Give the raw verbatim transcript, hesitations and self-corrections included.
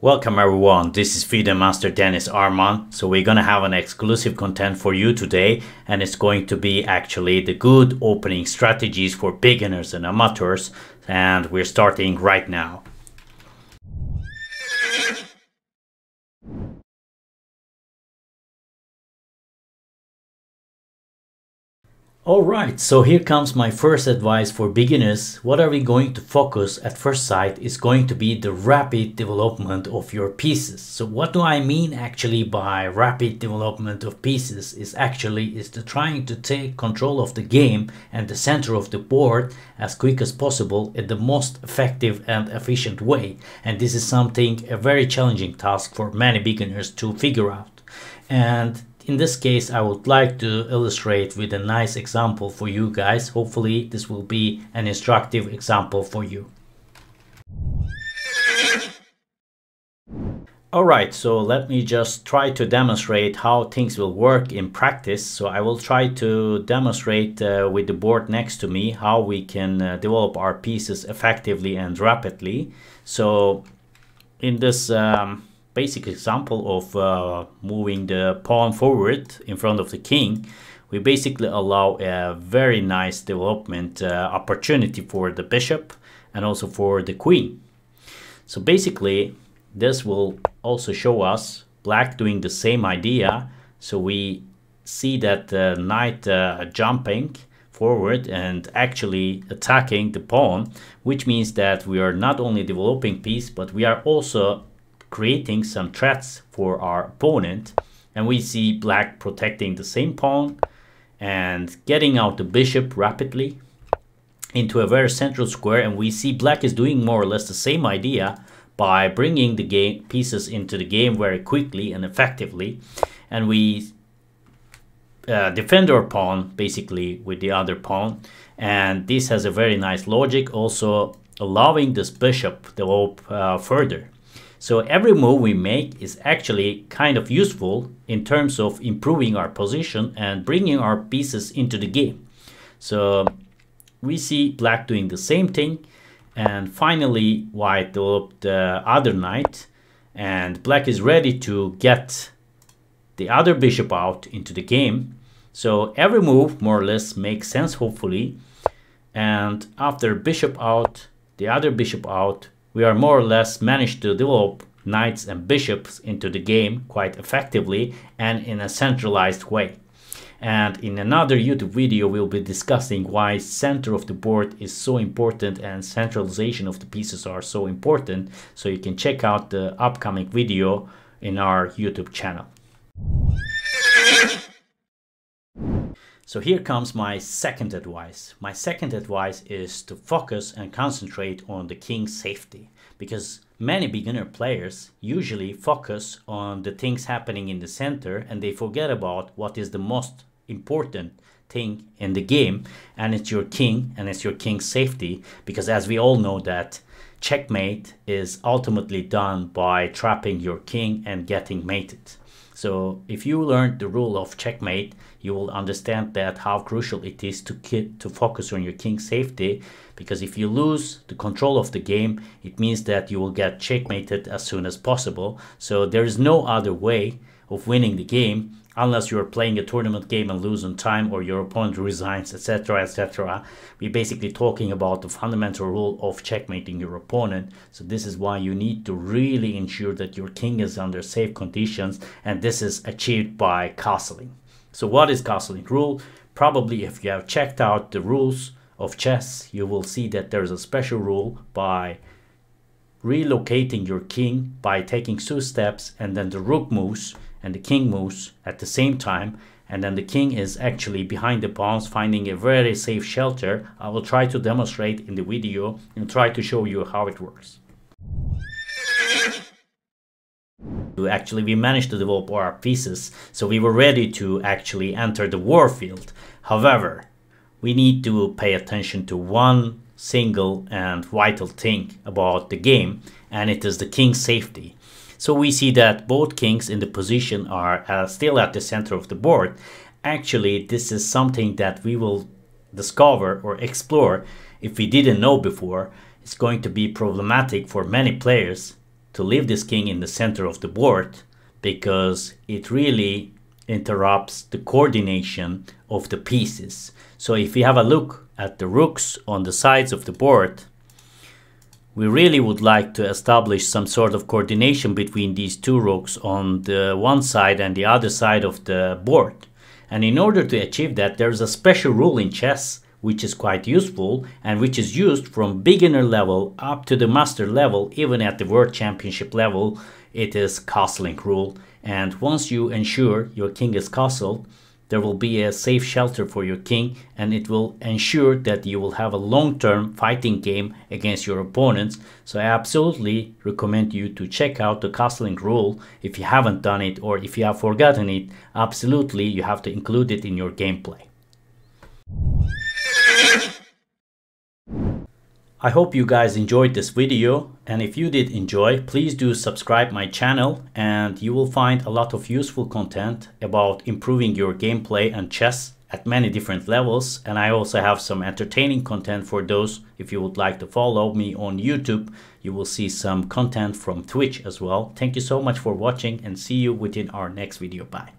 Welcome everyone, this is FedaMaster Deniz Arman. So we're gonna have an exclusive content for you today, and it's going to be actually the good opening strategies for beginners and amateurs, and we're starting right now. Alright, so here comes my first advice for beginners. What are we going to focus at first sight is going to be the rapid development of your pieces. So what do I mean actually by rapid development of pieces is actually is the trying to take control of the game and the center of the board as quick as possible in the most effective and efficient way. And this is something a very challenging task for many beginners to figure out. And in this case, I would like to illustrate with a nice example for you guys. Hopefully, this will be an instructive example for you. Alright, so let me just try to demonstrate how things will work in practice. So I will try to demonstrate uh, with the board next to me how we can uh, develop our pieces effectively and rapidly. So in this um, basic example of uh, moving the pawn forward in front of the king, we basically allow a very nice development uh, opportunity for the bishop and also for the queen. So basically this will also show us black doing the same idea. So we see that the knight uh, jumping forward and actually attacking the pawn, which means that we are not only developing piece, but we are also creating some threats for our opponent. And we see black protecting the same pawn and getting out the bishop rapidly into a very central square. And we see black is doing more or less the same idea by bringing the game pieces into the game very quickly and effectively. And we uh, defend our pawn basically with the other pawn. And this has a very nice logic, also allowing this bishop to develop uh, further. So every move we make is actually kind of useful in terms of improving our position and bringing our pieces into the game. So we see black doing the same thing, and finally white developed the other knight, and black is ready to get the other bishop out into the game. So every move more or less makes sense, hopefully, and after bishop out, the other bishop out, we are more or less managed to develop knights and bishops into the game quite effectively and in a centralized way. And in another YouTube video, we'll be discussing why center of the board is so important and centralization of the pieces are so important. So you can check out the upcoming video in our YouTube channel. So here comes my second advice. My second advice is to focus and concentrate on the king's safety, because many beginner players usually focus on the things happening in the center and they forget about what is the most important thing in the game, and it's your king and it's your king's safety, because as we all know that checkmate is ultimately done by trapping your king and getting mated. So if you learned the rule of checkmate, you will understand that how crucial it is to keep, to focus on your king's safety, because if you lose the control of the game, it means that you will get checkmated as soon as possible. So there is no other way of winning the game unless you are playing a tournament game and lose on time, or your opponent resigns, et cetera, et cetera. We're basically talking about the fundamental rule of checkmating your opponent. So this is why you need to really ensure that your king is under safe conditions, and this is achieved by castling. So what is castling rule? Probably if you have checked out the rules of chess, you will see that there is a special rule by relocating your king by taking two steps, and then the rook moves and the king moves at the same time, and then the king is actually behind the pawns finding a very safe shelter. I will try to demonstrate in the video and try to show you how it works. Actually we managed to develop our pieces, so we were ready to actually enter the warfield. However, we need to pay attention to one single and vital thing about the game, and it is the king's safety. So we see that both kings in the position are uh, still at the center of the board. Actually, this is something that we will discover or explore if we didn't know before. It's going to be problematic for many players to leave this king in the center of the board, because it really interrupts the coordination of the pieces. So if we have a look at the rooks on the sides of the board, we really would like to establish some sort of coordination between these two rooks on the one side and the other side of the board. And in order to achieve that, there is a special rule in chess which is quite useful and which is used from beginner level up to the master level, even at the world championship level. It is castling rule, and once you ensure your king is castled, there will be a safe shelter for your king, and it will ensure that you will have a long-term fighting game against your opponents. So I absolutely recommend you to check out the castling rule if you haven't done it, or if you have forgotten it, absolutely you have to include it in your gameplay. I hope you guys enjoyed this video, and if you did enjoy, please do subscribe my channel, and you will find a lot of useful content about improving your gameplay and chess at many different levels. And I also have some entertaining content for those if you would like to follow me on YouTube. You will see some content from Twitch as well. Thank you so much for watching, and see you within our next video. Bye.